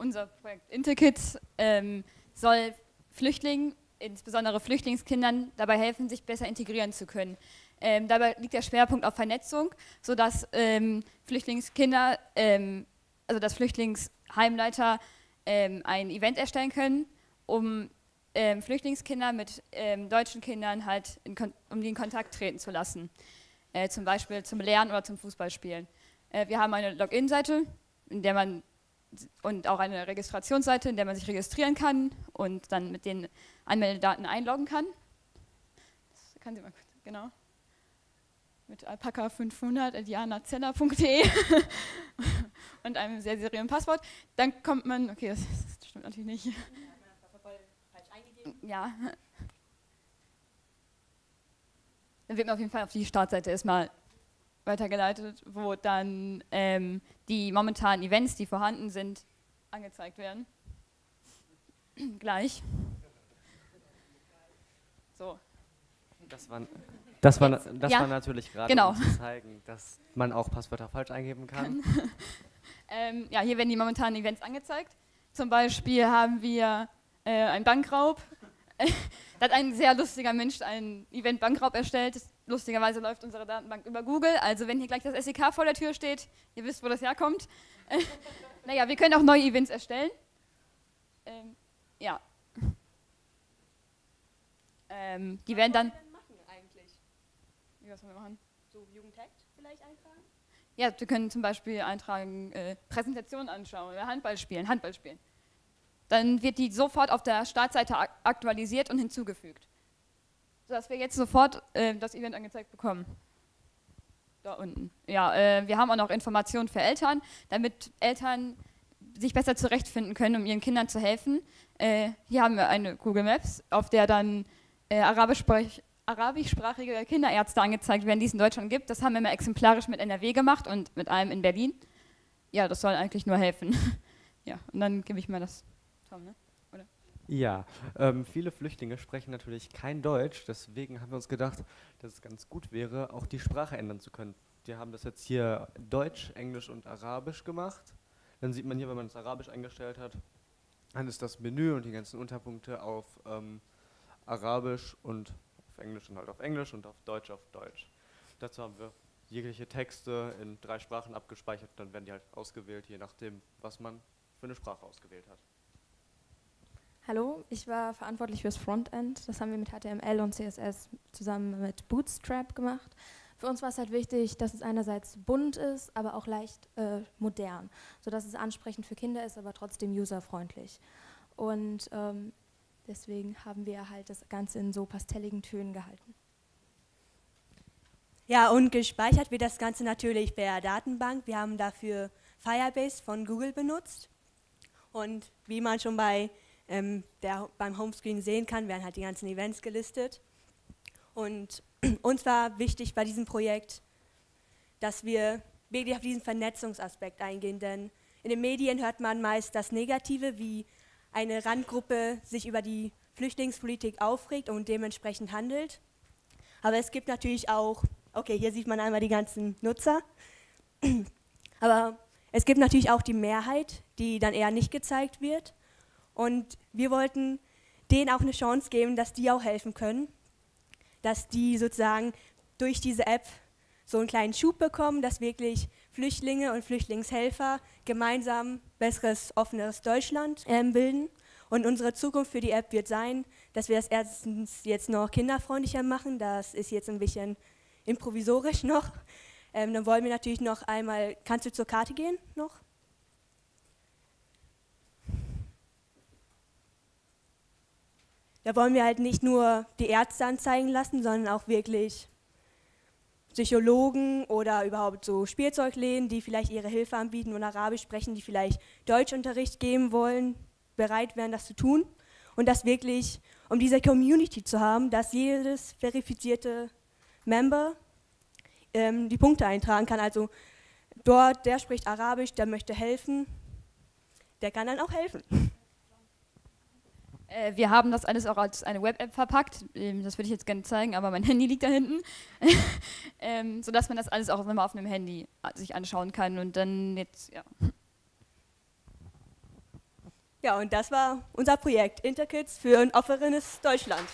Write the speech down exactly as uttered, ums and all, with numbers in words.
unser Projekt InterKidZ ähm, soll Flüchtlingen, insbesondere Flüchtlingskindern, dabei helfen, sich besser integrieren zu können. Ähm, dabei liegt der Schwerpunkt auf Vernetzung, sodass ähm, Flüchtlingskinder, ähm, also dass Flüchtlingsheimleiter ähm, ein Event erstellen können, um ähm, Flüchtlingskinder mit ähm, deutschen Kindern halt, in um die in Kontakt treten zu lassen. Äh, zum Beispiel zum Lernen oder zum Fußballspielen. Äh, wir haben eine Login-Seite, in der man und auch eine Registrationsseite, in der man sich registrieren kann und dann mit den Anmeldedaten einloggen kann. Das kann sie mal kurz, genau. Mit alpaca fünfhundert at edianazella punkt de und einem sehr seriösen Passwort. Dann kommt man, okay, das, das stimmt natürlich nicht. Ja, man hat falsch eingegeben. Ja. Dann wird man auf jeden Fall auf die Startseite erstmal weitergeleitet, wo dann ähm, die momentanen Events, die vorhanden sind, angezeigt werden. Gleich. So. Das war, das war, das ja. war natürlich gerade, genau. um zu zeigen, dass man auch Passwörter falsch eingeben kann. kann. ähm, ja, hier werden die momentanen Events angezeigt. Zum Beispiel haben wir äh, einen Bankraub. Da hat ein sehr lustiger Mensch ein Event Bankraub erstellt. Das, lustigerweise läuft unsere Datenbank über Google. Also wenn hier gleich das S E K vor der Tür steht, ihr wisst, wo das herkommt. Naja, wir können auch neue Events erstellen. Ähm, ja. Ähm, die was werden dann... Was machen wir eigentlich? Wie, was wollen wir machen? So Jugend hackt vielleicht eintragen? Ja, wir können zum Beispiel eintragen, äh, Präsentationen anschauen oder Handball spielen, Handball spielen. Dann wird die sofort auf der Startseite aktualisiert und hinzugefügt, sodass wir jetzt sofort äh, das Event angezeigt bekommen. Da unten. Ja, äh, wir haben auch noch Informationen für Eltern, damit Eltern sich besser zurechtfinden können, um ihren Kindern zu helfen. Äh, hier haben wir eine Google Maps, auf der dann äh, arabischsprach- arabischsprachige Kinderärzte angezeigt werden, die es in Deutschland gibt. Das haben wir immer exemplarisch mit N R W gemacht und mit einem in Berlin. Ja, das soll eigentlich nur helfen. Ja, und dann gebe ich mal das... Ne? Oder? Ja, ähm, viele Flüchtlinge sprechen natürlich kein Deutsch, deswegen haben wir uns gedacht, dass es ganz gut wäre, auch die Sprache ändern zu können. Wir haben das jetzt hier Deutsch, Englisch und Arabisch gemacht. Dann sieht man hier, wenn man das Arabisch eingestellt hat, dann ist das Menü und die ganzen Unterpunkte auf ähm, Arabisch und auf Englisch und halt auf Englisch und auf Deutsch auf Deutsch. Dazu haben wir jegliche Texte in drei Sprachen abgespeichert, dann werden die halt ausgewählt, je nachdem, was man für eine Sprache ausgewählt hat. Hallo, ich war verantwortlich fürs Frontend. Das haben wir mit H T M L und C S S zusammen mit Bootstrap gemacht. Für uns war es halt wichtig, dass es einerseits bunt ist, aber auch leicht äh, modern, sodass es ansprechend für Kinder ist, aber trotzdem userfreundlich. Und ähm, deswegen haben wir halt das Ganze in so pastelligen Tönen gehalten. Ja, und gespeichert wird das Ganze natürlich per Datenbank. Wir haben dafür Firebase von Google benutzt. Und wie man schon bei der beim Homescreen sehen kann, werden halt die ganzen Events gelistet. Und uns war wichtig bei diesem Projekt, dass wir wirklich auf diesen Vernetzungsaspekt eingehen, denn in den Medien hört man meist das Negative, wie eine Randgruppe sich über die Flüchtlingspolitik aufregt und dementsprechend handelt. Aber es gibt natürlich auch, okay, hier sieht man einmal die ganzen Nutzer, aber es gibt natürlich auch die Mehrheit, die dann eher nicht gezeigt wird. Und wir wollten denen auch eine Chance geben, dass die auch helfen können, dass die sozusagen durch diese App so einen kleinen Schub bekommen, dass wirklich Flüchtlinge und Flüchtlingshelfer gemeinsam besseres, offeneres Deutschland äh, bilden. Und unsere Zukunft für die App wird sein, dass wir das erstens jetzt noch kinderfreundlicher machen, das ist jetzt ein bisschen improvisorisch noch. Ähm, dann wollen wir natürlich noch einmal, kannst du zur Karte gehen noch? Da wollen wir halt nicht nur die Ärzte anzeigen lassen, sondern auch wirklich Psychologen oder überhaupt so Spielzeugläden, die vielleicht ihre Hilfe anbieten und Arabisch sprechen, die vielleicht Deutschunterricht geben wollen, bereit wären, das zu tun. Und das wirklich, um diese Community zu haben, dass jedes verifizierte Member ähm, die Punkte eintragen kann. Also dort, der spricht Arabisch, der möchte helfen, der kann dann auch helfen. Wir haben das alles auch als eine Web-App verpackt, das würde ich jetzt gerne zeigen, aber mein Handy liegt da hinten, ähm, sodass man das alles auch nochmal auf einem Handy sich anschauen kann und dann jetzt, ja. Ja, und das war unser Projekt InterKidZ für ein offenes Deutschland.